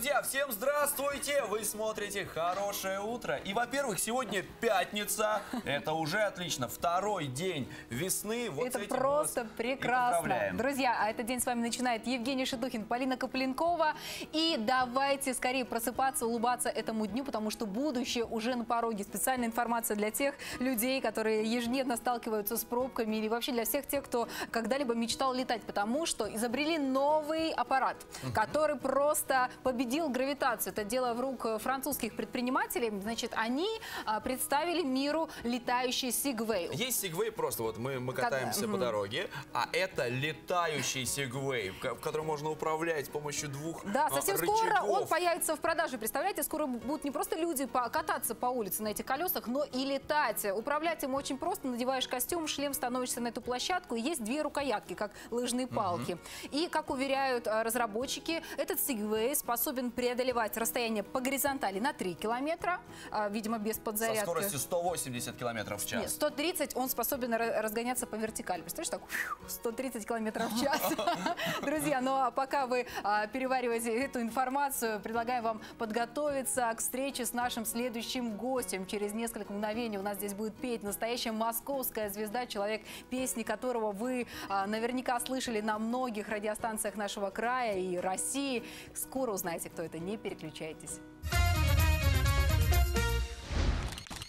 Друзья, всем здравствуйте! Вы смотрите «Хорошее утро». И, во-первых, сегодня пятница. Это уже отлично. Второй день весны. Вот это просто прекрасно. Друзья, а этот день с вами начинает Евгений Шедухин, Полина Капленкова. И давайте скорее просыпаться, улыбаться этому дню, потому что будущее уже на пороге. Специальная информация для тех людей, которые ежедневно сталкиваются с пробками, или вообще для всех тех, кто когда-либо мечтал летать, потому что изобрели новый аппарат, который просто победил гравитацию. Это дело в рук французских предпринимателей. Значит, они представили миру летающий сегвей. Есть сегвей просто, вот мы катаемся по дороге, а это летающий сегвей, в котором можно управлять с помощью двух рычагов. Да, совсем скоро он появится в продаже. Представляете, скоро будут не просто люди кататься по улице на этих колесах, но и летать. Управлять им очень просто. Надеваешь костюм, шлем, становишься на эту площадку. И есть две рукоятки, как лыжные палки. И, как уверяют разработчики, этот сегвей способен преодолевать расстояние по горизонтали на 3 километра, видимо, без подзарядки. Со скоростью 180 километров в час. Нет, 130 он способен разгоняться по вертикали. Представляешь, так 130 километров в час. Друзья, ну а пока вы перевариваете эту информацию, предлагаю вам подготовиться к встрече с нашим следующим гостем. Через несколько мгновений у нас здесь будет петь настоящая московская звезда, человек, песни которого вы наверняка слышали на многих радиостанциях нашего края и России. Скоро узнаете, кто это. Не переключайтесь.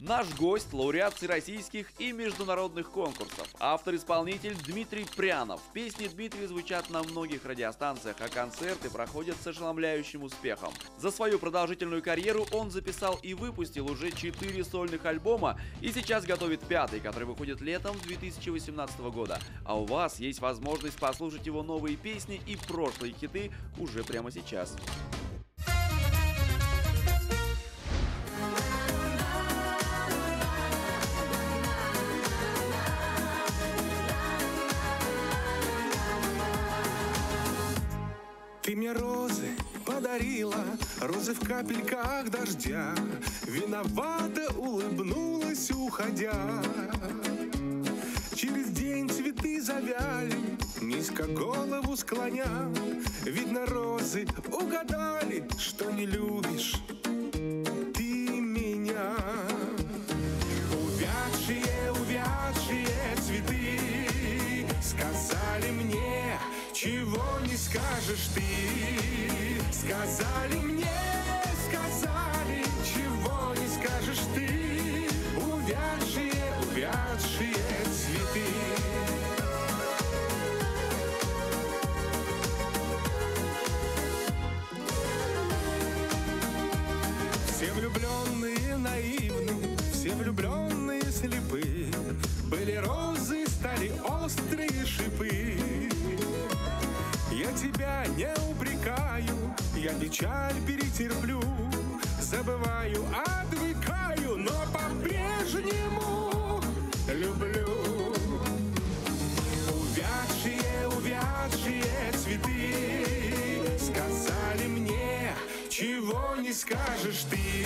Наш гость – лауреат всероссийских и международных конкурсов. Автор-исполнитель Дмитрий Прянов. Песни Дмитрия звучат на многих радиостанциях, а концерты проходят с ошеломляющим успехом. За свою продолжительную карьеру он записал и выпустил уже 4 сольных альбома и сейчас готовит 5-й, который выходит летом 2018 года. А у вас есть возможность послушать его новые песни и прошлые хиты уже прямо сейчас. Ты мне розы подарила, розы в капельках дождя, виновато улыбнулась, уходя. Через день цветы завяли, низко голову склоня, видно, розы угадали, что не любишь ты меня. Увядшие, увядшие цветы сказали мне, чего не скажешь ты, сказали мне, сказали, чего не скажешь ты, увядшие, увядшие цветы. Все влюбленные наивны, все влюбленные слепы, были розы, стали острые шипы. Я тебя не упрекаю, я печаль перетерплю, забываю, отвыкаю, но по-прежнему люблю. Увядшие, увядшие цветы сказали мне, чего не скажешь ты,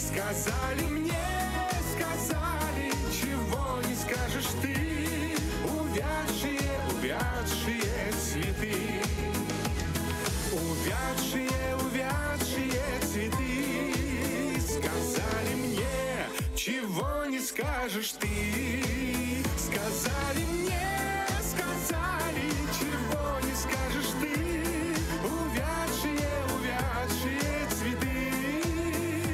сказали мне, сказали, чего не скажешь ты, увядшие, увядшие цветы, увядшие, увядшие цветы, сказали мне, чего не скажешь ты, сказали мне, сказали, чего не скажешь ты, увядшие, увядшие цветы,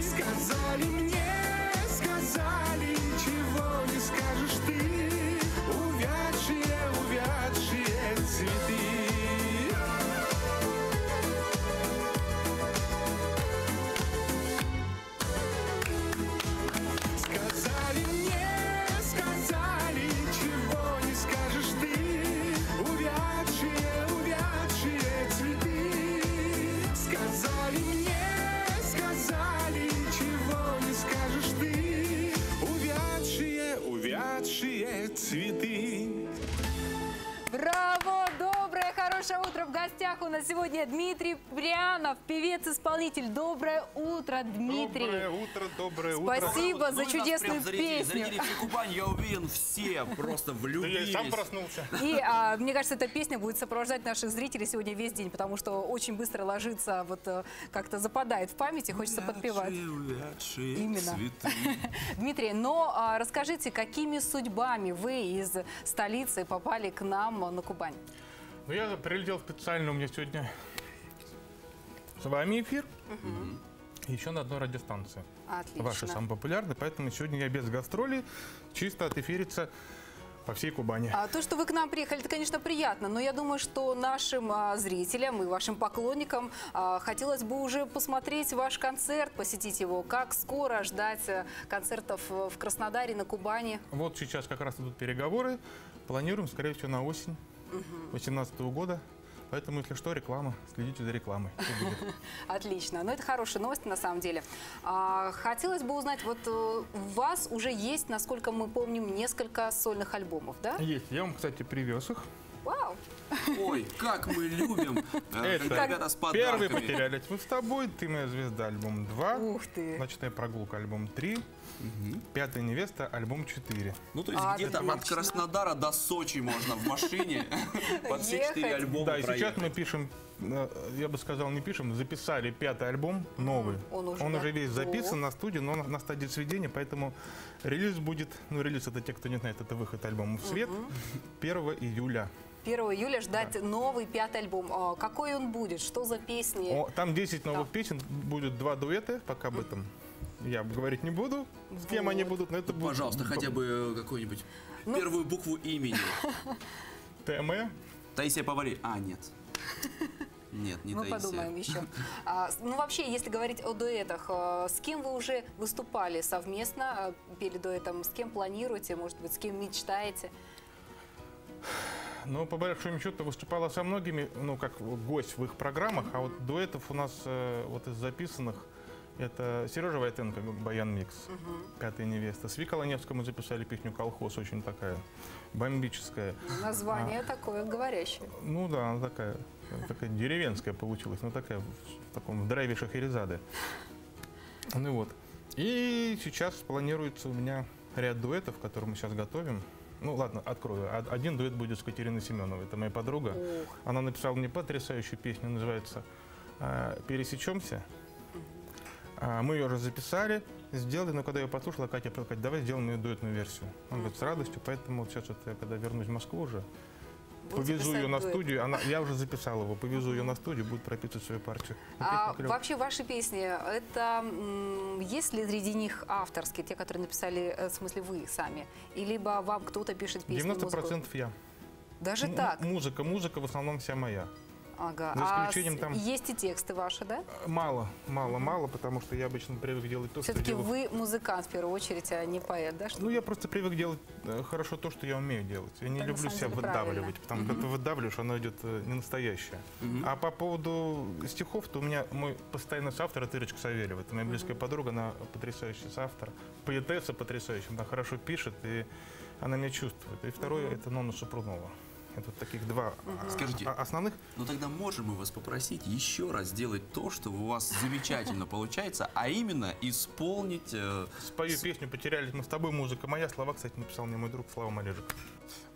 сказали мне, сказали, чего не скажешь ты, увядшие, увядшие цветы. Сказали мне, сказали. гостях у нас сегодня Дмитрий Прянов, певец-исполнитель. Доброе утро, Дмитрий. Доброе утро, доброе утро. Спасибо за чудесную песню. Кубань, я уверен, все просто влюбились. Сам проснулся. И мне кажется, эта песня будет сопровождать наших зрителей сегодня весь день, потому что очень быстро ложится, вот как-то западает в памяти, хочется подпевать. Именно. Дмитрий, но расскажите, какими судьбами вы из столицы попали к нам на Кубань? Ну, я прилетел специально, у меня сегодня с вами эфир. Еще на одной радиостанции. Отлично. Ваши самые популярные, поэтому сегодня я без гастролей, чисто отэфириться по всей Кубани. А то, что вы к нам приехали, это, конечно, приятно, но я думаю, что нашим зрителям и вашим поклонникам хотелось бы уже посмотреть ваш концерт, посетить его. Как скоро ждать концертов в Краснодаре, на Кубани? Вот сейчас как раз идут переговоры. Планируем, скорее всего, на осень 2018 года. Поэтому, если что, реклама, следите за рекламой. Отлично. Ну, это хорошая новость, на самом деле. Хотелось бы узнать, вот у вас уже есть, насколько мы помним, несколько сольных альбомов, да? Есть. Я вам, кстати, привез их. Вау! Ой, как мы любим, ребята, с подарками. Первый потерялись мы с тобой, «Ты моя звезда» альбом 2, Ух ты. «Ночная прогулка» альбом 3, «Пятая невеста» альбом 4. Ну, то есть где-то от Краснодара до Сочи можно в машине под все 4 альбома проехать. Да, и сейчас мы пишем, я бы сказал, не пишем, записали 5-й альбом, новый. Он уже весь записан на студии, но на стадии сведения, поэтому релиз будет, ну, релиз — это те, кто не знает, это выход альбома в свет 1 июля. 1 июля ждать, да, новый 5-й альбом. Какой он будет? Что за песни? О, там 10 новых песен, будет 2 дуэта, пока об этом я говорить не буду. С кем они будут, но это будет... Пожалуйста, хотя бы какую-нибудь первую букву имени. ТМ? Таисия Повари. А, нет. Нет, не Таисия. Мы подумаем еще. Ну, вообще, если говорить о дуэтах, с кем вы уже выступали совместно перед дуэтом? С кем планируете, может быть, с кем мечтаете? Ну, по большому счету, выступала со многими, ну, как гость в их программах, а вот дуэтов у нас вот из записанных, это Сережа Войтенко, «Баян Микс», «Пятая невеста». С Виколоневским мы записали песню «Колхоз», очень такая бомбическая. Название такое говорящее. Ну да, она такая деревенская получилась, но такая в таком драйве Шахерезады. Ну вот. И сейчас планируется у меня ряд дуэтов, которые мы сейчас готовим. Ну ладно, открою. Один дуэт будет с Екатериной Семеновой. Это моя подруга. Она написала мне потрясающую песню, называется «Пересечемся». Мы ее уже записали, сделали, но когда я послушала, Катя сказала: давай сделаем ее дуэтную версию. Он говорит: с радостью, поэтому вот сейчас, вот, я когда вернусь в Москву уже, повезу ее на студию, я уже записал его, повезу ее на студию, будет прописывать свою партию. Вообще ваши песни, это есть ли среди них авторские, те, которые написали, в смысле, вы сами? И либо вам кто-то пишет песни? 90% я. Даже так? Музыка в основном вся моя. Ага. За исключением, там есть и тексты ваши, да? Мало, потому что я обычно привык делать то, что я делаю. Все-таки вы музыкант в первую очередь, а не поэт, да? Ну, я просто привык делать хорошо то, что я умею делать. Я не люблю себя выдавливать, потому что когда ты выдавливаешь, оно идет не настоящее. А по поводу стихов, то у меня мой постоянный соавтор — это Ирочка Савельева. Это моя близкая подруга, она потрясающий соавтор. Поэтесса потрясающая, она хорошо пишет, и она меня чувствует. И второе — это Нонна Супрунова. Это таких два основных. Ну тогда можем мы вас попросить еще раз сделать то, что у вас замечательно получается, а именно исполнить... Спою песню «Потерялись мы с тобой», музыка моя. Слова, кстати, написал мне мой друг Слава Малежик.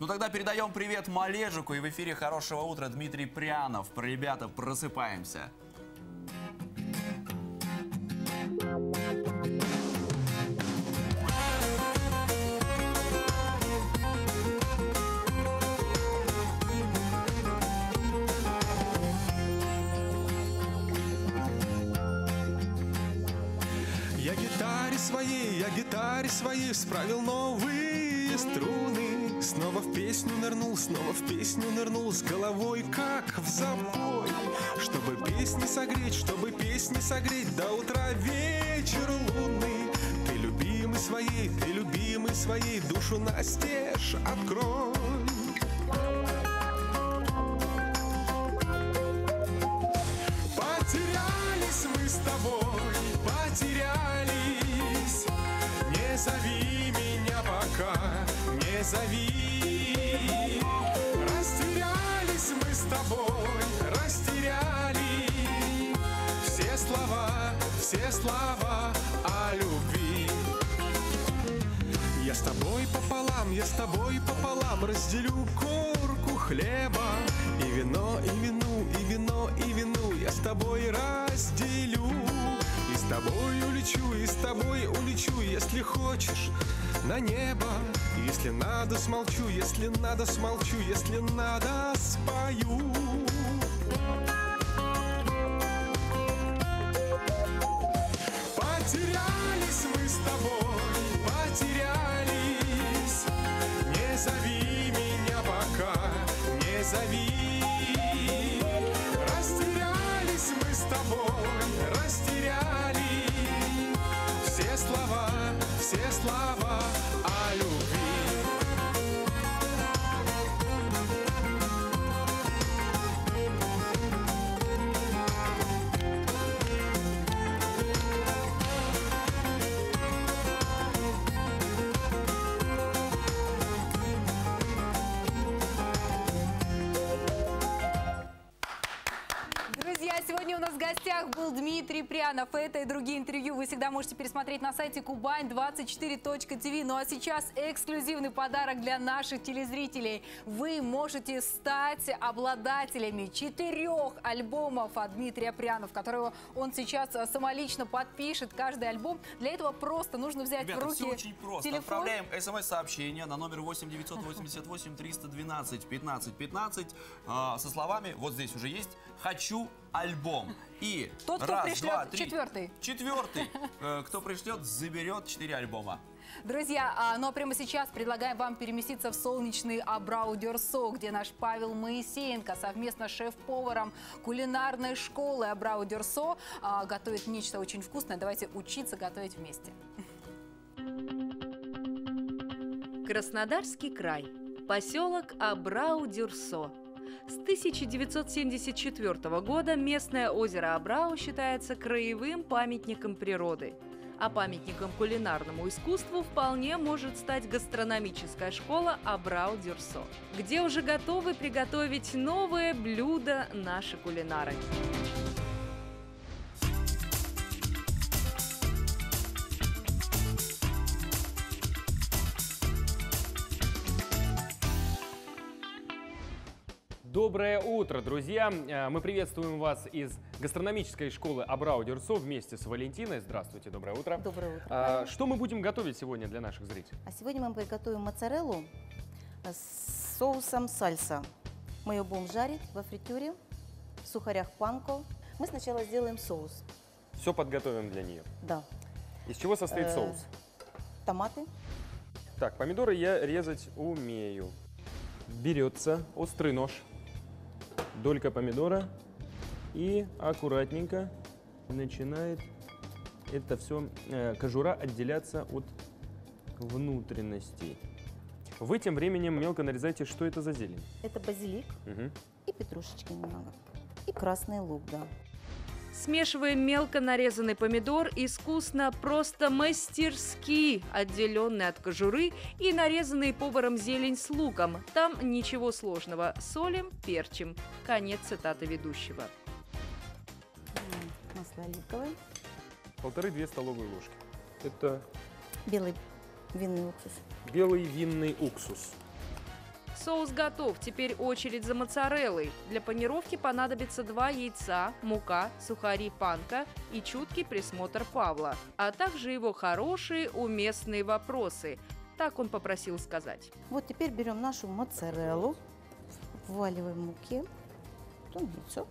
Ну тогда передаем привет Малежику, и в эфире «Хорошего утра» Дмитрий Прянов. Ребята, просыпаемся. Я гитаре своей справил новые струны. Снова в песню нырнул, снова в песню нырнул, с головой как в запой. Чтобы песни согреть до утра вечер лунный. Ты любимый своей, душу настежь открой. Потерялись мы с тобой, потерялись. Не зови меня пока, не зови. Растерялись мы с тобой, растерялись. все слова о любви. Я с тобой пополам, я с тобой пополам разделю корку хлеба и вино, и вину, и вино, и вину я с тобой разделю. И с тобой улечу, и с тобой улечу, если хочешь, на небо. Если надо, смолчу, если надо, смолчу, если надо, спою. Потерялись мы с тобой, потерялись. Не зови меня пока, не зови. Растерялись мы с тобой, растеряли все слова о был Дмитрий Прянов. Это и другие интервью вы всегда можете пересмотреть на сайте kuban24.tv. Ну а сейчас эксклюзивный подарок для наших телезрителей. Вы можете стать обладателями 4 альбомов от Дмитрия Прянова, которые он сейчас самолично подпишет, каждый альбом. Для этого просто нужно взять, ребята, в руки телефон. Очень просто. Отправляем смс-сообщение на номер 8 988 312 15 15 со словами, вот здесь уже есть, «Хочу альбом». И тот, кто пришлет, четвертый, кто пришлет, заберет 4 альбома. Друзья, ну а прямо сейчас предлагаем вам переместиться в солнечный Абрау-Дюрсо, где наш Павел Моисеенко совместно с шеф-поваром кулинарной школы Абрау-Дюрсо готовит нечто очень вкусное. Давайте учиться готовить вместе. Краснодарский край. Поселок Абрау-Дюрсо. С 1974 года местное озеро Абрау считается краевым памятником природы. А памятником кулинарному искусству вполне может стать гастрономическая школа Абрау-Дюрсо, где уже готовы приготовить новые блюда наши кулинары. Доброе утро, друзья! Мы приветствуем вас из гастрономической школы Абрау-Дюрсо вместе с Валентиной. Здравствуйте, доброе утро. Доброе утро. Что мы будем готовить сегодня для наших зрителей? А сегодня мы приготовим моцареллу с соусом сальса. Мы ее будем жарить во фритюре, в сухарях панко. Мы сначала сделаем соус. Все подготовим для нее? Да. Из чего состоит соус? Томаты. Так, помидоры я резать умею. Берется острый нож. Долька помидора и аккуратненько начинает это все, кожура, отделяться от внутренностей. Вы тем временем мелко нарезаете, что это за зелень? Это базилик, угу, и петрушечки немного, и красный лук, да. Смешиваем мелко нарезанный помидор, искусно, просто мастерски отделенный от кожуры, и нарезанный поваром зелень с луком. Там ничего сложного. Солим, перчим. Конец цитаты ведущего. Масло оливковое. 1,5-2 столовые ложки. Это белый винный уксус. Белый винный уксус. Соус готов, теперь очередь за моцареллой. Для панировки понадобится 2 яйца, мука, сухари панко и чуткий присмотр Павла, а также его хорошие уместные вопросы. Так он попросил сказать. Вот теперь берем нашу моцареллу, вваливаем в муке, потом в яйцо.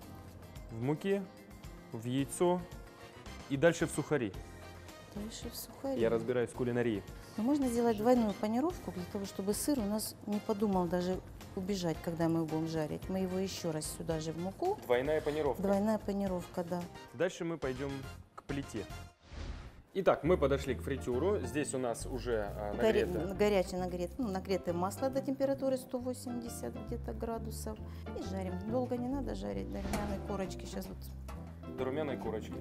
В муке, в яйцо и дальше в сухари. Дальше в сухари. Я разбираюсь в кулинарии. Но можно сделать двойную панировку, для того, чтобы сыр у нас не подумал даже убежать, когда мы его будем жарить. Мы его еще раз сюда же в муку. Двойная панировка. Двойная панировка, да. Дальше мы пойдем к плите. Итак, мы подошли к фритюру. Здесь у нас уже нагретое. Горячее нагретое масло до температуры 180 где-то градусов. И жарим. Долго не надо жарить до румяной корочки. Сейчас вот. До румяной корочки.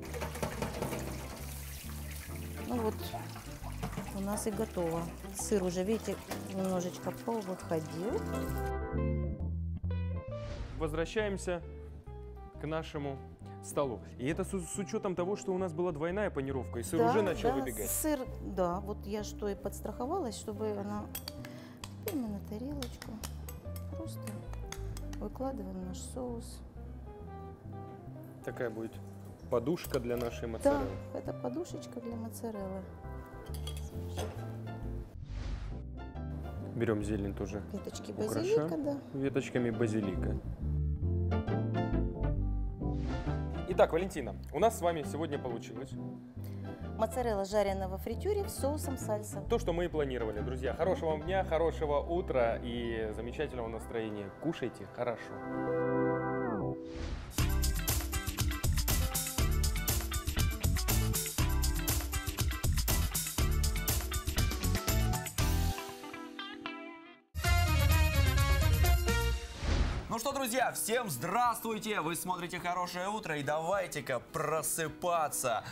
Ну вот. У нас и готово. Сыр уже, видите, немножечко повыходил. Возвращаемся к нашему столу. И это с учетом того, что у нас была двойная панировка, и сыр уже начал выбегать. Сыр, да, вот я что и подстраховалась, чтобы она именно на тарелочку. Просто выкладываем наш соус. Такая будет подушка для нашей моцареллы. Да, это подушечка для моцареллы. Берем зелень тоже. Веточки базилика, да. Веточками базилика. Итак, Валентина, у нас с вами сегодня получилось... Моцарелла, жареная во фритюре с соусом сальса. То, что мы и планировали, друзья. Хорошего вам дня, хорошего утра и замечательного настроения. Кушайте хорошо. Друзья, всем здравствуйте! Вы смотрите «Хорошее утро» и давайте-ка просыпаться.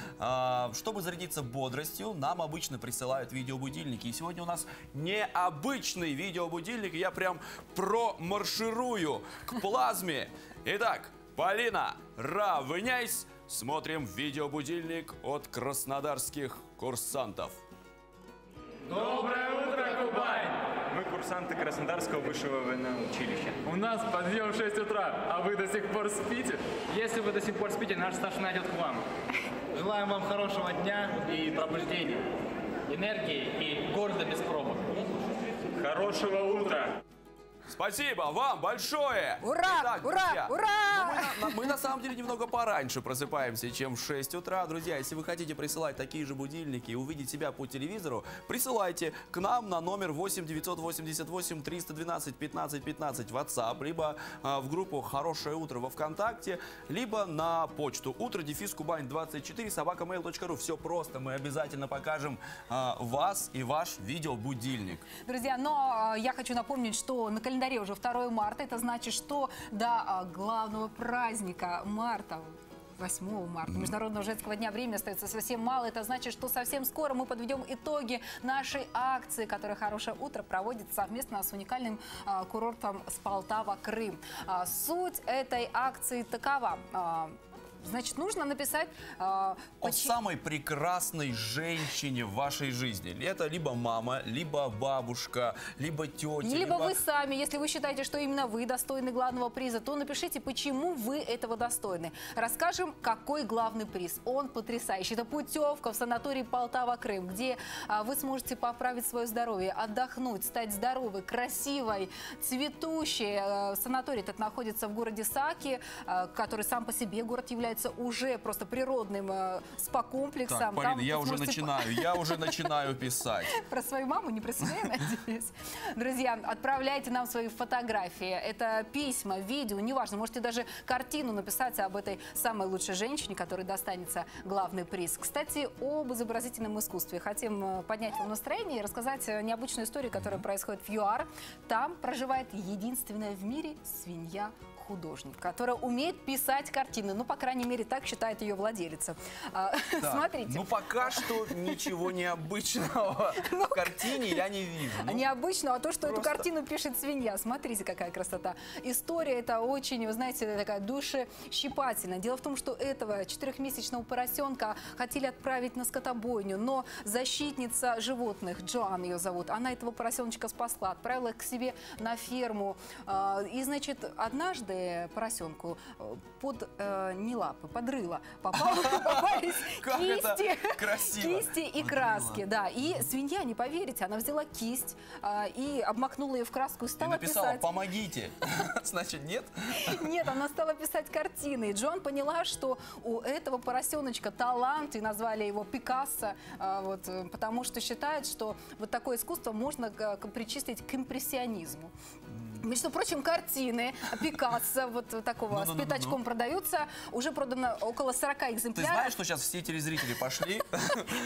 Чтобы зарядиться бодростью, нам обычно присылают видеобудильники. И сегодня у нас необычный видеобудильник. Я прям промарширую к плазме. Итак, Полина, равняйся. Смотрим видеобудильник от краснодарских курсантов. Доброе утро, Кубань! Мы курсанты Краснодарского высшего военного училища. У нас подъем в 6 утра, а вы до сих пор спите? Если вы до сих пор спите, наш старший найдет к вам. Желаем вам хорошего дня и пробуждения, энергии и города без пробок. Хорошего утра! Спасибо вам большое! Ура! Итак, ура! Друзья, ура! Мы на самом деле немного пораньше просыпаемся, чем в 6 утра. Друзья, если вы хотите присылать такие же будильники и увидеть себя по телевизору, присылайте к нам на номер 8 988 312 15 15, WhatsApp, либо в группу «Хорошее утро» во ВКонтакте, либо на почту utro_kuban24@mail.ru. Все просто, мы обязательно покажем вас и ваш видеобудильник. Друзья, но я хочу напомнить, что на календаре уже 2 марта, это значит, что до главного праздника марта, 8 марта, Международного женского дня, времени остается совсем мало. Это значит, что совсем скоро мы подведем итоги нашей акции, которая «Хорошее утро» проводит совместно с уникальным курортом с Полтава-Крым. Суть этой акции такова. Значит, нужно написать... о самой прекрасной женщине в вашей жизни. Это либо мама, либо бабушка, либо тетя. Либо вы сами. Если вы считаете, что именно вы достойны главного приза, то напишите, почему вы этого достойны. Расскажем, какой главный приз. Он потрясающий. Это путевка в санаторий Полтава-Крым, где вы сможете поправить свое здоровье, отдохнуть, стать здоровой, красивой, цветущей. Санаторий этот находится в городе Саки, который сам по себе город является уже просто природным спа-комплексом. Так, Полина, я уже начинаю писать. Про свою маму не про себя, надеюсь. Друзья, отправляйте нам свои фотографии. Это письма, видео, неважно. Можете даже картину написать об этой самой лучшей женщине, которой достанется главный приз. Кстати, об изобразительном искусстве. Хотим поднять вам настроение и рассказать необычную историю, которая происходит в ЮАР. Там проживает единственная в мире свинья-художник, которая умеет писать картины. Ну, по крайней мере, так считает ее владелица. Да. Смотрите. Ну, пока что ничего необычного в картине я не вижу. Необычного, а то, что эту картину пишет свинья. Смотрите, какая красота. История это очень, вы знаете, такая душещипательная. Дело в том, что этого 4-месячного поросенка хотели отправить на скотобойню, но защитница животных, Джоан ее зовут, она этого поросеночка спасла, отправила к себе на ферму. И, значит, однажды поросенку под лапы, подрыло, попались кисти и краски. Да, и свинья, не поверите, она взяла кисть и обмакнула ее в краску и стала писать. Помогите. Значит, нет? Нет, она стала писать картины. И Джоан поняла, что у этого поросеночка талант, и назвали его Пикассо, вот, потому что считает, что вот такое искусство можно причислить к импрессионизму. Между прочим, картины Пикассо, вот такого, с пятачком продаются. Уже продано около 40 экземпляров. Ты знаешь, что сейчас все телезрители пошли?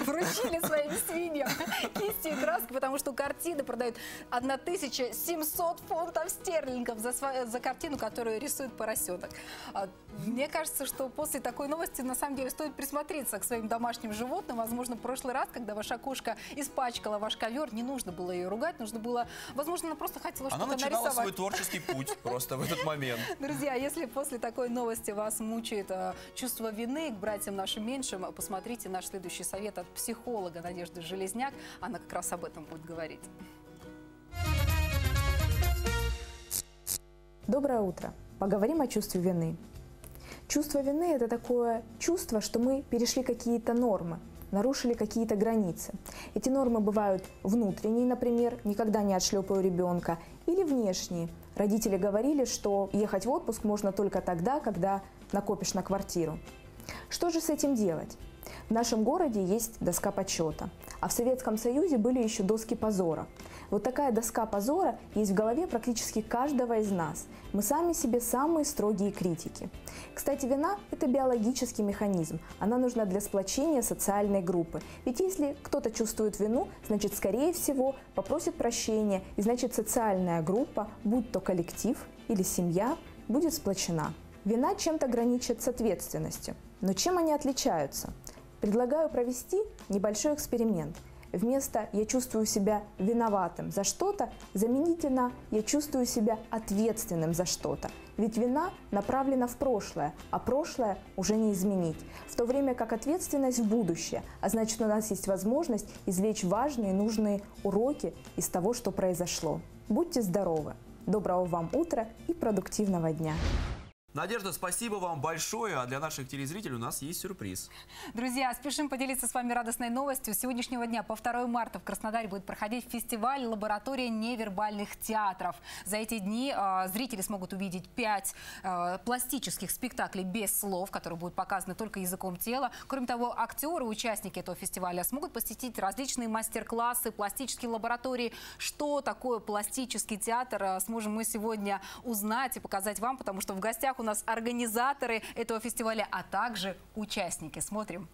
Вручили своим свиньям кисти и краски, потому что картины продают 1700 фунтов стерлингов за картину, которую рисует поросенок. Мне кажется, что после такой новости на самом деле стоит присмотреться к своим домашним животным. Возможно, в прошлый раз, когда ваша кошка испачкала ваш ковер, не нужно было ее ругать, нужно было, возможно, она просто хотела что-то нарисовать. свой творческий путь просто в этот момент. Друзья, если после такой новости вас мучает чувство вины к братьям нашим меньшим, посмотрите наш следующий совет от психолога Надежды Железняк. Она как раз об этом будет говорить. Доброе утро. Поговорим о чувстве вины. Чувство вины – это такое чувство, что мы перешли какие-то нормы, нарушили какие-то границы. Эти нормы бывают внутренние, например, никогда не отшлепаю ребенка, или внешние. Родители говорили, что ехать в отпуск можно только тогда, когда накопишь на квартиру. Что же с этим делать? В нашем городе есть доска почета, а в Советском Союзе были еще доски позора. Вот такая доска позора есть в голове практически каждого из нас. Мы сами себе самые строгие критики. Кстати, вина – это биологический механизм. Она нужна для сплочения социальной группы. Ведь если кто-то чувствует вину, значит, скорее всего, попросит прощения, и значит, социальная группа, будь то коллектив или семья, будет сплочена. Вина чем-то граничит с ответственностью. Но чем они отличаются? Предлагаю провести небольшой эксперимент. Вместо «я чувствую себя виноватым за что-то» замените на «я чувствую себя ответственным за что-то». Ведь вина направлена в прошлое, а прошлое уже не изменить, в то время как ответственность в будущее, а значит, у нас есть возможность извлечь важные и нужные уроки из того, что произошло. Будьте здоровы! Доброго вам утра и продуктивного дня! Надежда, спасибо вам большое, а для наших телезрителей у нас есть сюрприз. Друзья, спешим поделиться с вами радостной новостью. С сегодняшнего дня по 2 марта в Краснодаре будет проходить фестиваль «Лаборатория невербальных театров». За эти дни зрители смогут увидеть 5 пластических спектаклей без слов, которые будут показаны только языком тела. Кроме того, актеры, участники этого фестиваля смогут посетить различные мастер-классы, пластические лаборатории. Что такое пластический театр, сможем мы сегодня узнать и показать вам, потому что в гостях у нас организаторы этого фестиваля, а также участники. Смотрим.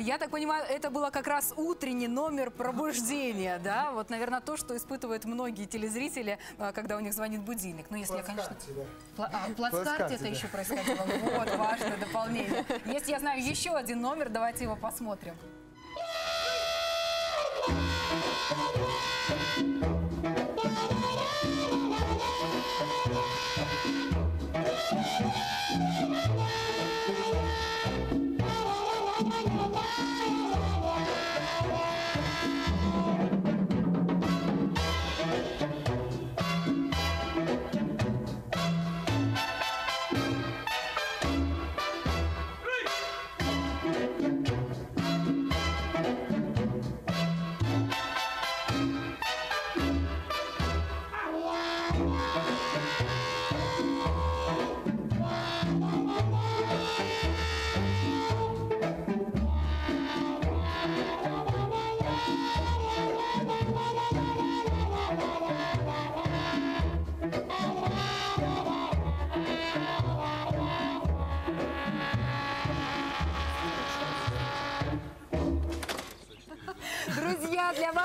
Я так понимаю, это было как раз утренний номер пробуждения, да? Вот, наверное, то, что испытывают многие телезрители, когда у них звонит будильник. Ну, если плацкарте, я, конечно... Да. Плацкарте это да. Еще происходило. Вот, важное дополнение. Есть, я знаю, еще один номер, давайте его посмотрим.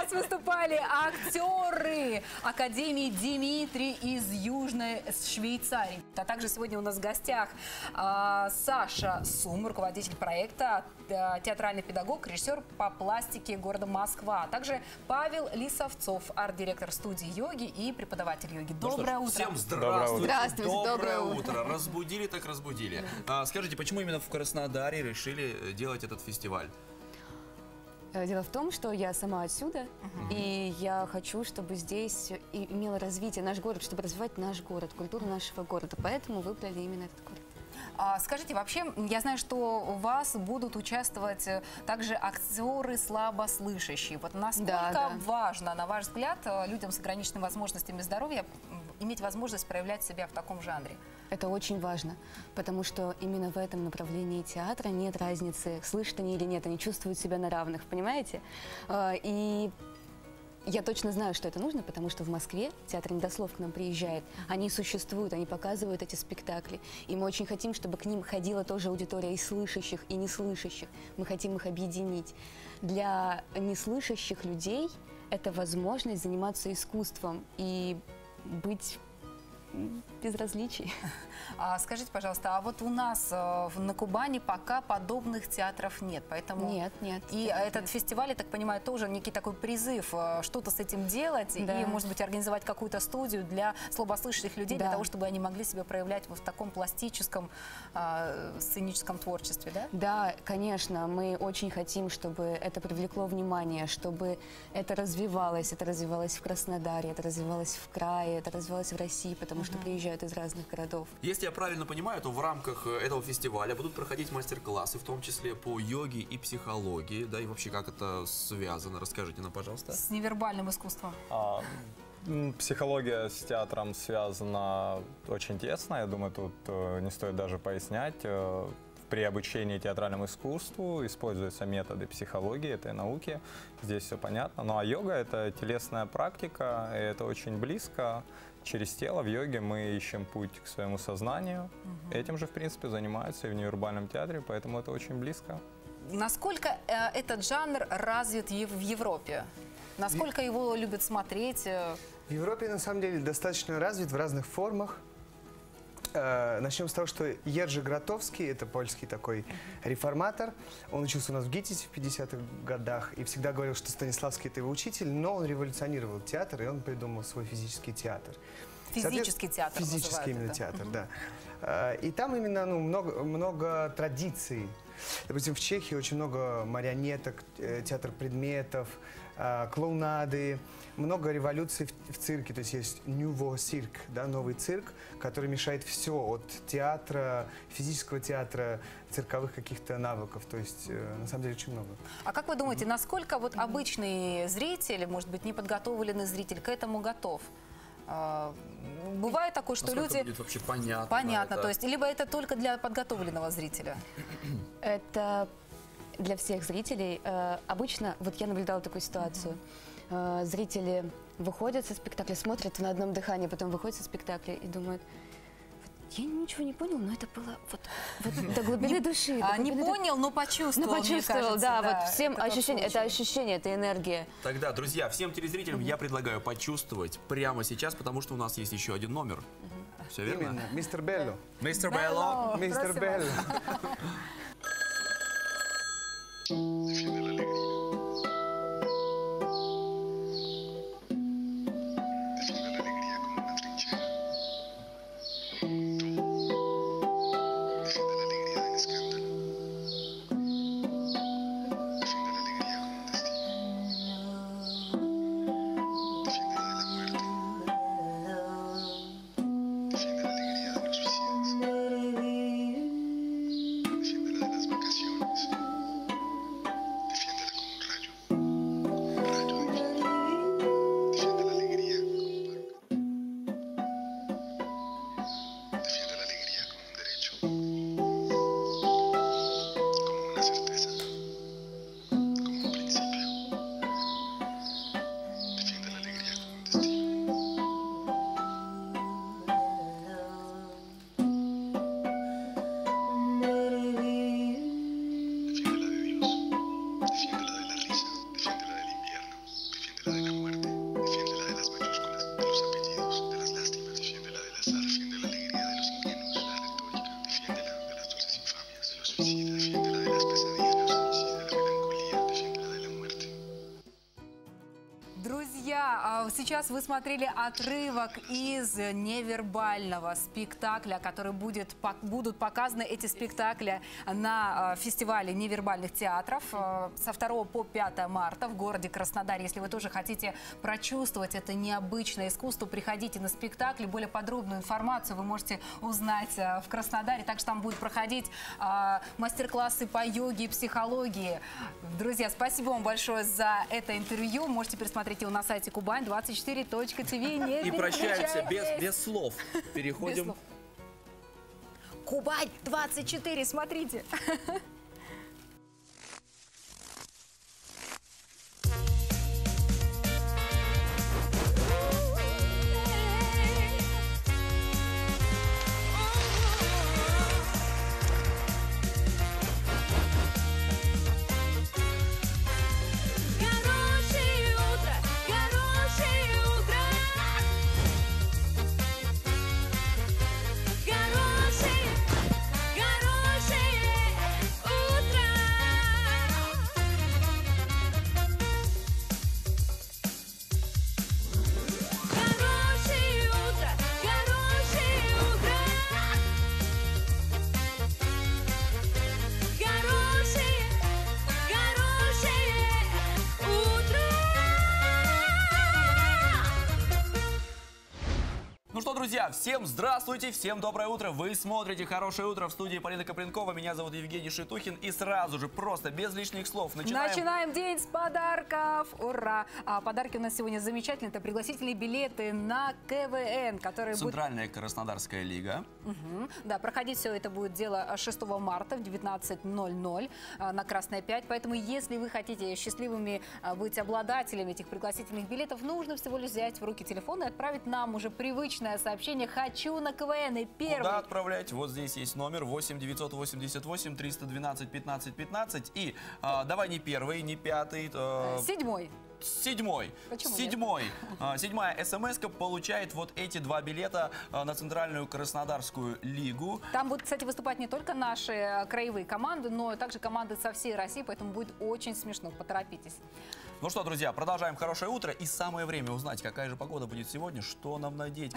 нас выступали актеры Академии Димитри из Южной Швейцарии. А также сегодня у нас в гостях Саша Сум, руководитель проекта, театральный педагог, режиссер по пластике города Москва. А также Павел Лисовцов, арт-директор студии йоги и преподаватель йоги. Доброе утро. Всем здравствуйте. Доброе утро. Разбудили так разбудили. Скажите, почему именно в Краснодаре решили делать этот фестиваль? Дело в том, что я сама отсюда, и я хочу, чтобы здесь имело развитие наш город, чтобы развивать наш город, культуру нашего города. Поэтому выбрали именно этот город. Скажите, вообще, я знаю, что у вас будут участвовать также актеры слабослышащие. Вот насколько важно, на ваш взгляд, людям с ограниченными возможностями здоровья иметь возможность проявлять себя в таком жанре? Это очень важно, потому что именно в этом направлении театра нет разницы, слышат они или нет, они чувствуют себя на равных, понимаете? И я точно знаю, что это нужно, потому что в Москве театр Недослов к нам приезжает. Они существуют, они показывают эти спектакли. И мы очень хотим, чтобы к ним ходила тоже аудитория и слышащих, и неслышащих. Мы хотим их объединить. Для неслышащих людей это возможность заниматься искусством и быть безразличий. Скажите, пожалуйста, а вот у нас на Кубани пока подобных театров нет, поэтому... Нет, нет. И этот фестиваль, я так понимаю, тоже некий такой призыв что-то с этим делать и, может быть, организовать какую-то студию для слабослышащих людей, для того, чтобы они могли себя проявлять вот в таком пластическом, сценическом творчестве, да? Да, конечно. Мы очень хотим, чтобы это привлекло внимание, чтобы это развивалось. Это развивалось в Краснодаре, это развивалось в крае, это развивалось в России, потому что приезжают из разных городов. Если я правильно понимаю, то в рамках этого фестиваля будут проходить мастер-классы, в том числе по йоге и психологии, да, и вообще как это связано, расскажите нам, пожалуйста. С невербальным искусством. Психология с театром связана очень тесно, я думаю, тут не стоит даже пояснять. При обучении театральному искусству используются методы психологии, этой науки, здесь все понятно. Ну а йога – это телесная практика, и это очень близко. Через тело в йоге мы ищем путь к своему сознанию. Этим же, в принципе, занимаются и в невербальном театре, поэтому это очень близко. Насколько этот жанр развит в Европе? Насколько его любят смотреть? В Европе, на самом деле, достаточно развит в разных формах. Начнем с того, что Ержи Гротовский, это польский такой реформатор, он учился у нас в ГИТИСе в 50-х годах и всегда говорил, что Станиславский – это его учитель, но он революционировал театр, и он придумал свой физический театр. Физический театр называют. Физический именно театр, да. И там именно много традиций. Допустим, в Чехии очень много марионеток, театр предметов, клоунады, много революций в цирке, то есть есть «Nouveau Cirque», да, новый цирк, который мешает все от театра, физического театра, цирковых каких-то навыков, то есть на самом деле очень много. А как вы думаете, насколько вот обычный зритель, может быть, неподготовленный зритель к этому готов? Бывает такое, что люди... Будет вообще понятно. Понятно, то есть либо это только для подготовленного зрителя? Это для всех зрителей. Обычно, вот я наблюдала такую ситуацию, зрители выходят со спектакля, смотрят на одном дыхании, потом выходят со спектакля и думают... Я ничего не понял, но это было вот до глубины души. Не понял, но почувствовал. Ну, почувствовал, мне кажется, да. Вот всем это ощущение, это энергия. Тогда, друзья, всем телезрителям я предлагаю почувствовать прямо сейчас, потому что у нас есть еще один номер. Все верно? Именно. Мистер Белло. Мистер Белло. Мистер Белло. Сейчас вы смотрели отрывок из невербального спектакля, который будут показаны эти спектакли на фестивале невербальных театров со 2 по 5 марта в городе Краснодар. Если вы тоже хотите прочувствовать это необычное искусство, приходите на спектакль. Более подробную информацию вы можете узнать в Краснодаре. Также там будут проходить мастер-классы по йоге и психологии. Друзья, спасибо вам большое за это интервью. Можете пересмотреть его на сайте Кубань24.tv. И прощаемся без слов. Переходим. Кубань24, смотрите. Друзья, всем здравствуйте, всем доброе утро. Вы смотрите «Хорошее утро», в студии Полина Капленкова. Меня зовут Евгений Шедухин. И сразу же, просто без лишних слов, начинаем день с подарков. Ура! А подарки у нас сегодня замечательные. Это пригласительные билеты на КВН, которые Центральная Краснодарская лига. Угу. Да, проходить все это будет дело 6 марта в 19:00 на Красной 5. Поэтому, если вы хотите счастливыми быть обладателями этих пригласительных билетов, нужно всего лишь взять в руки телефон и отправить нам уже привычное сообщение. «Хочу на КВН» и первый. Куда отправлять? Вот здесь есть номер 8-988-312-15-15. И давай не первый, не пятый. Седьмой. Седьмая смс-ка получает вот эти два билета на Центральную Краснодарскую лигу. Там будут, кстати, выступать не только наши краевые команды, но также команды со всей России, поэтому будет очень смешно. Поторопитесь. Ну что, друзья, продолжаем «Хорошее утро». И самое время узнать, какая же погода будет сегодня, что нам надеть,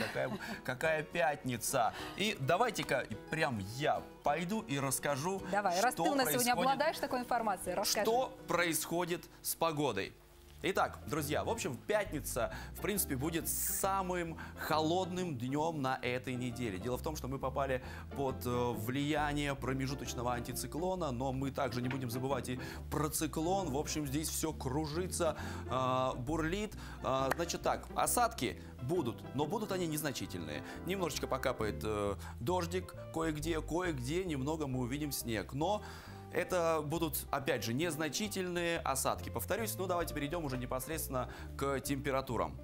какая пятница. И давайте-ка прям я пойду и расскажу. Давай, раз ты у нас сегодня обладаешь такой информацией, расскажи. Что происходит с погодой? Итак, друзья, в общем, пятница, в принципе, будет самым холодным днем на этой неделе. Дело в том, что мы попали под влияние промежуточного антициклона, но мы также не будем забывать и про циклон. В общем, здесь все кружится, бурлит. Значит так, осадки будут, но будут они незначительные. Немножечко покапает дождик кое-где немного мы увидим снег, но... Это будут, опять же, незначительные осадки. Повторюсь, ну давайте перейдем уже непосредственно к температурам.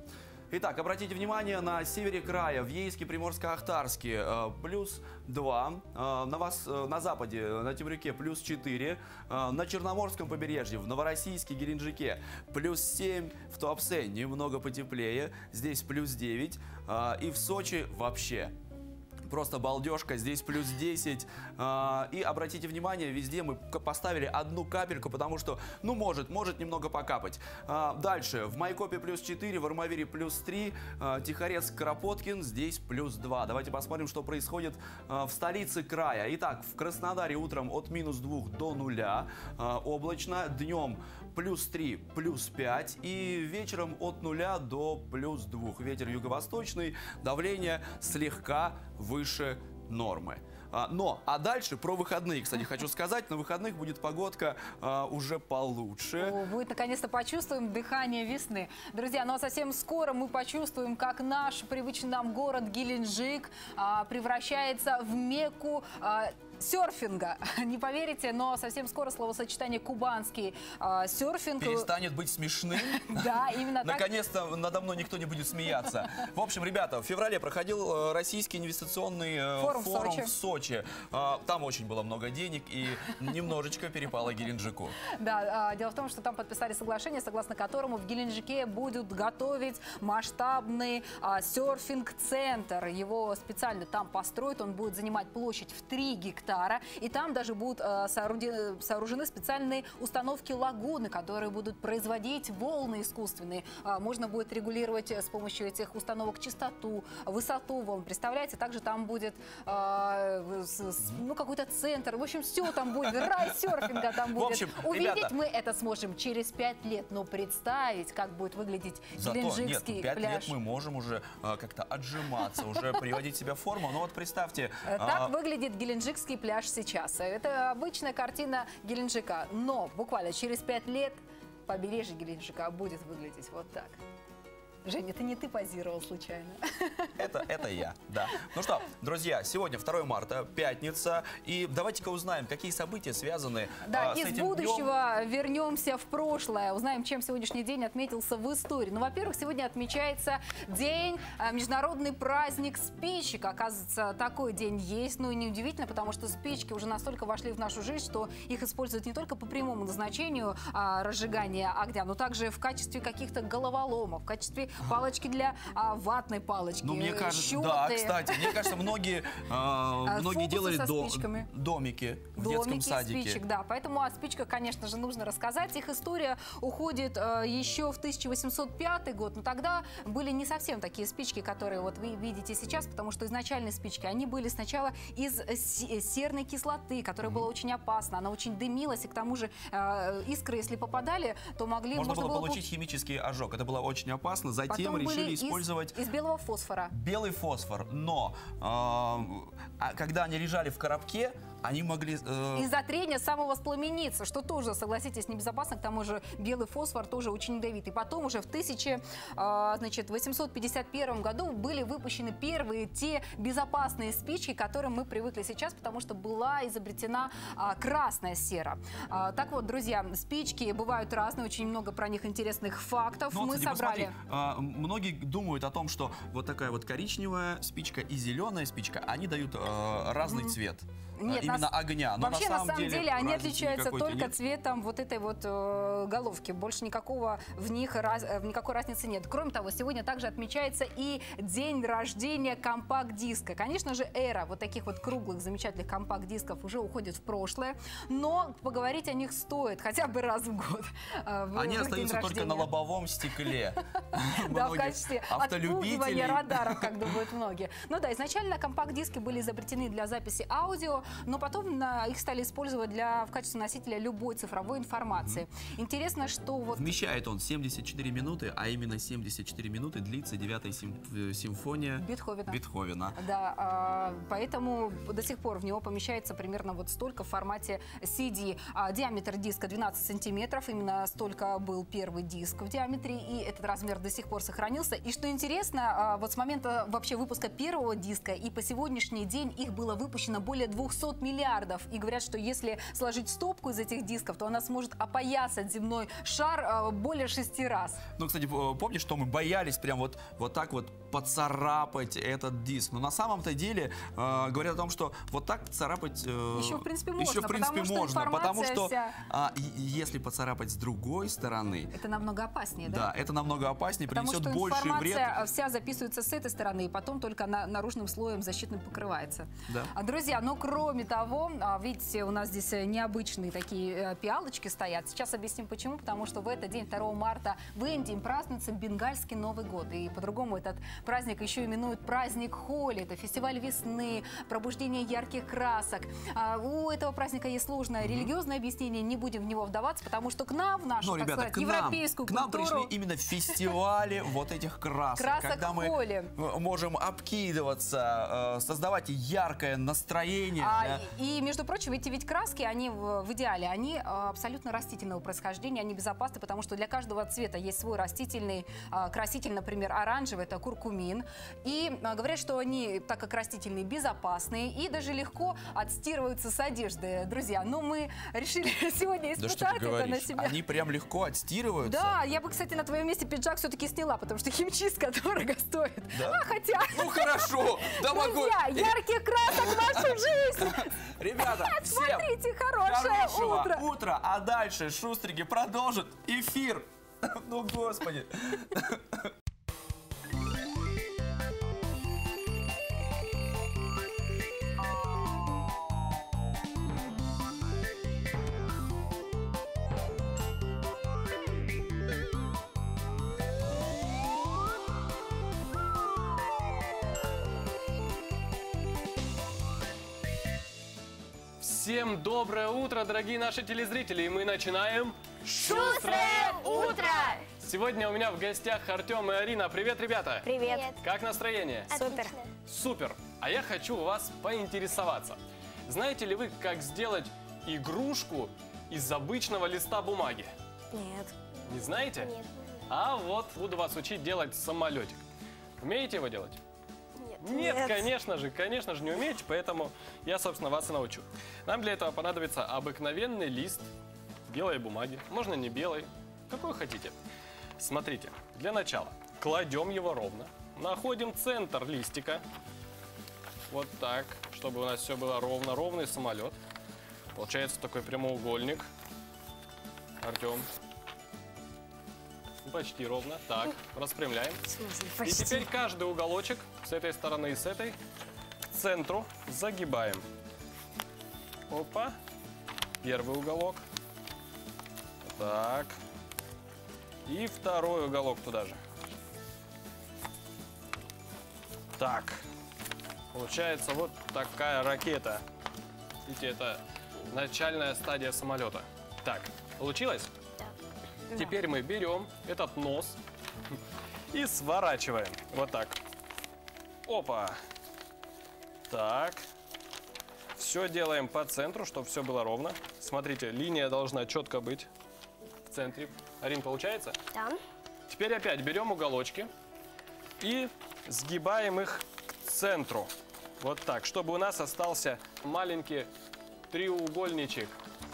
Итак, обратите внимание, на севере края, в Ейске, Приморско-Ахтарске +2, на западе, на Темрюке +4, на Черноморском побережье, в Новороссийске, Геленджике +7, в Туапсе немного потеплее, здесь +9 и в Сочи вообще. Просто балдежка, здесь +10. И обратите внимание, везде мы поставили одну капельку, потому что, ну, может немного покапать. Дальше, в Майкопе +4, в Армавире +3, Тихорецк-Кропоткин, здесь +2. Давайте посмотрим, что происходит в столице края. Итак, в Краснодаре утром от -2 до 0, облачно, днем +3, +5 и вечером от 0 до +2. Ветер юго-восточный, давление слегка выше нормы. А дальше про выходные, кстати, хочу сказать. На выходных будет погодка уже получше. Будет, наконец-то, почувствуем дыхание весны. Друзья, ну а совсем скоро мы почувствуем, как наш привычный нам город Геленджик превращается в Мекку серфинга. Не поверите, но совсем скоро словосочетание «кубанский серфинг» перестанет быть смешным. Да, именно так. Наконец-то надо мной никто не будет смеяться. В общем, ребята, в феврале проходил российский инвестиционный форум в Сочи. Там очень было много денег и немножечко перепало Геленджику. Да, дело в том, что там подписали соглашение, согласно которому в Геленджике будут готовить масштабный серфинг-центр. Его специально там построят. Он будет занимать площадь в 3 гектара. гектара. И там даже будут сооружены специальные установки лагуны, которые будут производить волны искусственные. Можно будет регулировать с помощью этих установок частоту, высоту волн. Представляете, также там будет какой-то центр. В общем, все там будет. Рай серфинга там будет. В общем, увидеть, ребята, мы это сможем через 5 лет. Но представить, как будет выглядеть геленджикский пляж. 5 лет мы можем уже как-то отжиматься, уже приводить себя в форму. Но вот представьте... Так выглядит геленджикский пляж сейчас. Это обычная картина Геленджика. Но буквально через 5 лет побережье Геленджика будет выглядеть вот так. Жень, это не ты позировал случайно. Это я, да. Ну что, друзья, сегодня 2 марта, пятница. И давайте-ка узнаем, какие события связаны с этим днем. Да, из будущего вернемся в прошлое. Узнаем, чем сегодняшний день отметился в истории. Ну, во-первых, сегодня отмечается день, международный праздник спичек. Оказывается, такой день есть. Ну и неудивительно, потому что спички уже настолько вошли в нашу жизнь, что их используют не только по прямому назначению разжигания огня, но также в качестве каких-то головоломов, в качестве палочки для ватной палочки. Ну, мне кажется, счеты. Да, кстати, мне кажется, многие делали домики в детском садике. Спичек, да. Поэтому о спичках, конечно же, нужно рассказать. Их история уходит еще в 1805 год, но тогда были не совсем такие спички, которые вот вы видите сейчас, потому что изначальные спички, они были сначала из серной кислоты, которая была очень опасна, она очень дымилась, и к тому же искры, если попадали, то могли... Можно было получить химический ожог, это было очень опасно. Затем решили использовать... Из белого фосфора. Белый фосфор, но когда они лежали в коробке, они могли... Из-за трения самовоспламениться, что тоже, согласитесь, небезопасно. К тому же белый фосфор тоже очень ядовитый. Потом уже в 1851 году были выпущены первые те безопасные спички, к которым мы привыкли сейчас, потому что была изобретена красная сера. Так вот, друзья, спички бывают разные, очень много про них интересных фактов. Но, мы кстати, собрали... многие думают о том, что вот такая вот коричневая спичка и зеленая спичка, они дают разный цвет. Нет, именно огня. Но вообще, на самом деле они отличаются только цветом вот этой вот головки. Больше никакой разницы нет. Кроме того, сегодня также отмечается и день рождения компакт-диска. Конечно же, эра вот таких вот круглых, замечательных компакт-дисков уже уходит в прошлое, но поговорить о них стоит хотя бы раз в год. Они остаются только на лобовом стекле. Да, в качестве отпугивания радаров, как думают многие. Ну да, изначально компакт-диски были изобретены для записи аудио, но потом их стали использовать в качестве носителя любой цифровой информации. Интересно, что вот... Вмещает он 74 минуты, а именно 74 минуты длится 9-я симфония Бетховена. Да, поэтому до сих пор в него помещается примерно вот столько в формате CD. Диаметр диска 12 сантиметров, именно столько был первый диск в диаметре, и этот размер до сих пор сохранился. И что интересно, вот с момента вообще выпуска первого диска и по сегодняшний день их было выпущено более 200 миллиардов. И говорят, что если сложить стопку из этих дисков, то она сможет опоясать земной шар более 6 раз. Ну, кстати, помнишь, что мы боялись прям вот так вот поцарапать этот диск? Но на самом-то деле говорят о том, что вот так царапать... Еще, в принципе, можно. Потому что если поцарапать с другой стороны... Это намного опаснее, да? Да, это намного опаснее, принесет больше вред. Информация вся записывается с этой стороны, и потом только наружным слоем защитным покрывается. Да. Друзья, но кроме того, видите, у нас здесь необычные такие пиалочки стоят. Сейчас объясним, почему. Потому что в этот день, 2 марта, в Индии празднуется бенгальский Новый год. И по-другому этот праздник еще именуют праздник Холи. Это фестиваль весны, пробуждение ярких красок. У этого праздника есть сложное религиозное объяснение. Не будем в него вдаваться, потому что к нам, в нашу, так сказать, европейскую культуру... пришли именно фестивали вот этих красок. Когда мы можем обкидываться, создавать яркое настроение. И, между прочим, эти ведь краски, они в идеале, они абсолютно растительного происхождения, они безопасны, потому что для каждого цвета есть свой растительный краситель, например, оранжевый, это куркумин. И говорят, что они, так как растительные, безопасные и даже легко отстирываются с одежды. Друзья, но мы решили сегодня испытать это на себя. Они прям легко отстирываются? Да, я бы, кстати, на твоем месте пиджак все-таки сняла, потому что химчистка дорого стоит. Да? Хотя... Ну хорошо, да могу. Друзья, ярких красок в нашу жизнь. Ребята, смотрите, хорошее утро. А дальше шустрики продолжат эфир. Ну, господи. Всем доброе утро, дорогие наши телезрители, и мы начинаем «Шустрое утро». Сегодня у меня в гостях Артем и Арина. Привет, ребята! Привет! Как настроение? Супер! Супер! А я хочу у вас поинтересоваться. Знаете ли вы, как сделать игрушку из обычного листа бумаги? Нет. Не знаете? Нет. А вот буду вас учить делать самолетик. Умеете его делать? Нет, нет, конечно же не умеете, поэтому я, собственно, вас и научу. Нам для этого понадобится обыкновенный лист белой бумаги, можно не белый, какой хотите. Смотрите, для начала кладем его ровно, находим центр листика, вот так, чтобы у нас все было ровно, ровный самолет. Получается такой прямоугольник, Артем. Почти ровно. Так, распрямляем. И теперь каждый уголочек с этой стороны и с этой к центру загибаем. Опа. Первый уголок. Так. И второй уголок туда же. Так. Получается вот такая ракета. Видите, это начальная стадия самолета. Так, получилось? Теперь мы берем этот нос и сворачиваем. Вот так. Опа. Так. Все делаем по центру, чтобы все было ровно. Смотрите, линия должна четко быть в центре. Арин, получается? Да. Теперь опять берем уголочки и сгибаем их к центру. Вот так, чтобы у нас остался маленький треугольничек.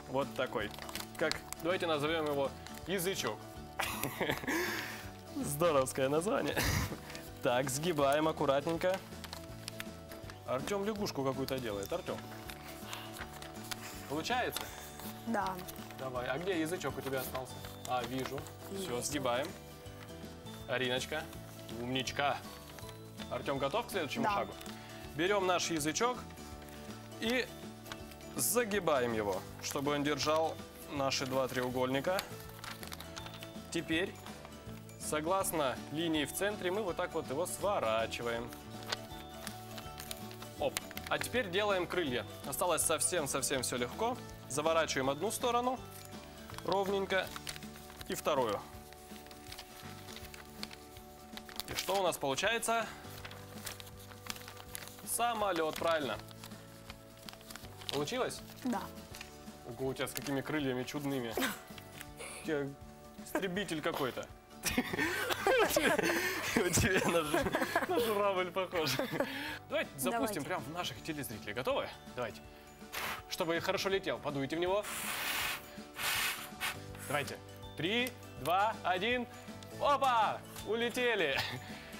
Вот такой. Как, давайте назовем его... язычок. Здоровское название. Так, сгибаем аккуратненько. Артем лягушку какую-то делает. Артем, получается? Да. Давай, а где язычок у тебя остался? А, вижу. Все, сгибаем. Ариночка, умничка. Артем готов к следующему шагу? Берем наш язычок и загибаем его, чтобы он держал наши два треугольника. Теперь, согласно линии в центре, мы вот так вот его сворачиваем. Оп. А теперь делаем крылья. Осталось совсем-совсем все легко. Заворачиваем одну сторону ровненько и вторую. И что у нас получается? Самолет, правильно. Получилось? Да. Ого, у тебя с какими крыльями чудными. Истребитель какой-то. У тебя на журавль похож. Давайте запустим прямо в наших телезрителей. Готовы? Давайте. Чтобы хорошо летел, подуйте в него. Давайте. 3, 2, 1. Опа! Улетели!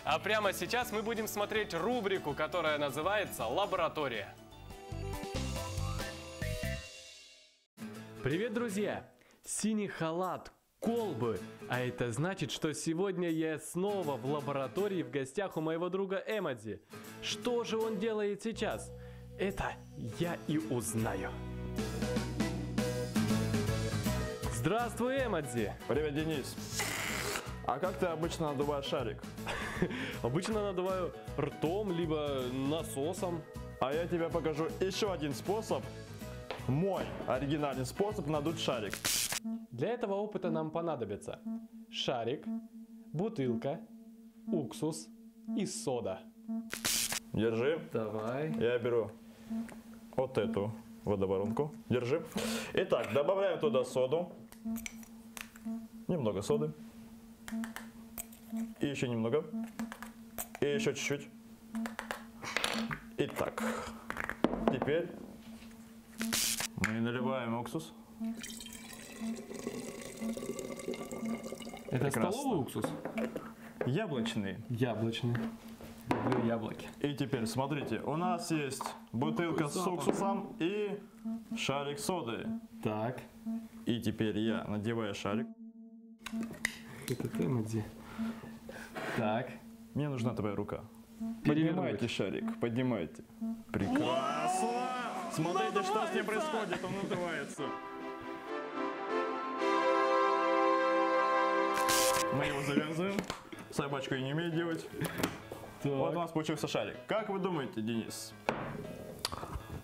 А прямо сейчас мы будем смотреть рубрику, которая называется «Лаборатория». Привет, друзья! Синий халат, колбы. А это значит, что сегодня я снова в лаборатории в гостях у моего друга Эмодзи. Что же он делает сейчас? Это я и узнаю. Здравствуй, Эмодзи. Привет, Денис. А как ты обычно надуваешь шарик? Обычно надуваю ртом, либо насосом. А я тебе покажу еще один способ. Мой оригинальный способ надуть шарик. Для этого опыта нам понадобится шарик, бутылка, уксус и сода. Держи. Давай. Я беру вот эту водоворонку. Держи. Итак, добавляем туда соду. Немного соды. И еще немного. И еще чуть-чуть. Итак, теперь мы наливаем уксус. Это прекрасно. Столовый уксус? Яблочный. Яблочный. Люблю яблоки. И теперь, смотрите, у нас есть бутылка с уксусом и шарик соды. Так. И теперь я надеваю шарик. Это ты, Мадзи. Так. Мне нужна твоя рука. Поднимайте шарик, поднимайте. Прекрасно. Смотрите, что с ним происходит, он надувается. Мы его завязываем. Собачку я не умею делать. Так. Вот у нас получился шарик. Как вы думаете, Денис,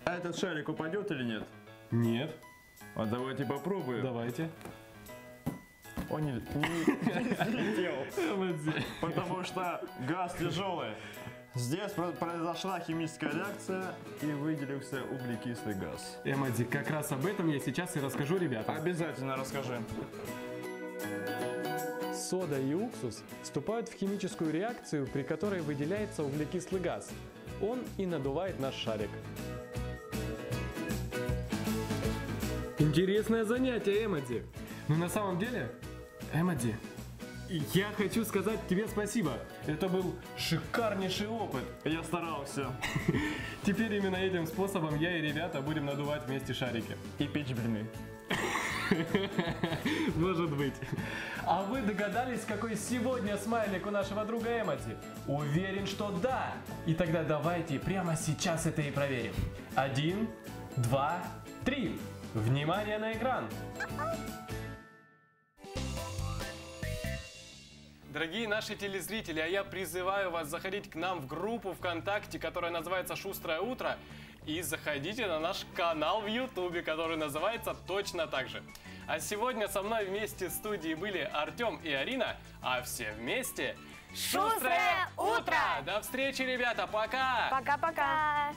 этот шарик упадет или нет? Нет. А давайте попробуем. Давайте. Он не взлетел, потому что газ тяжелый. Здесь произошла химическая реакция и выделился углекислый газ. Эмоди, как раз об этом я сейчас и расскажу, ребята. Обязательно расскажи. Сода и уксус вступают в химическую реакцию, при которой выделяется углекислый газ. Он и надувает наш шарик. Интересное занятие, Эмоди. Но на самом деле, Эмоди, я хочу сказать тебе спасибо. Это был шикарнейший опыт. Я старался. Теперь именно этим способом я и ребята будем надувать вместе шарики. И печь блины. Может быть. А вы догадались, какой сегодня смайлик у нашего друга Эмоди? Уверен, что да. И тогда давайте прямо сейчас это и проверим. 1, 2, 3. Внимание на экран. Дорогие наши телезрители, а я призываю вас заходить к нам в группу ВКонтакте, которая называется «Шустрое утро», и заходите на наш канал в Ютубе, который называется точно так же. А сегодня со мной вместе в студии были Артем и Арина, а все вместе... Шустрое утро! До встречи, ребята, пока! Пока-пока!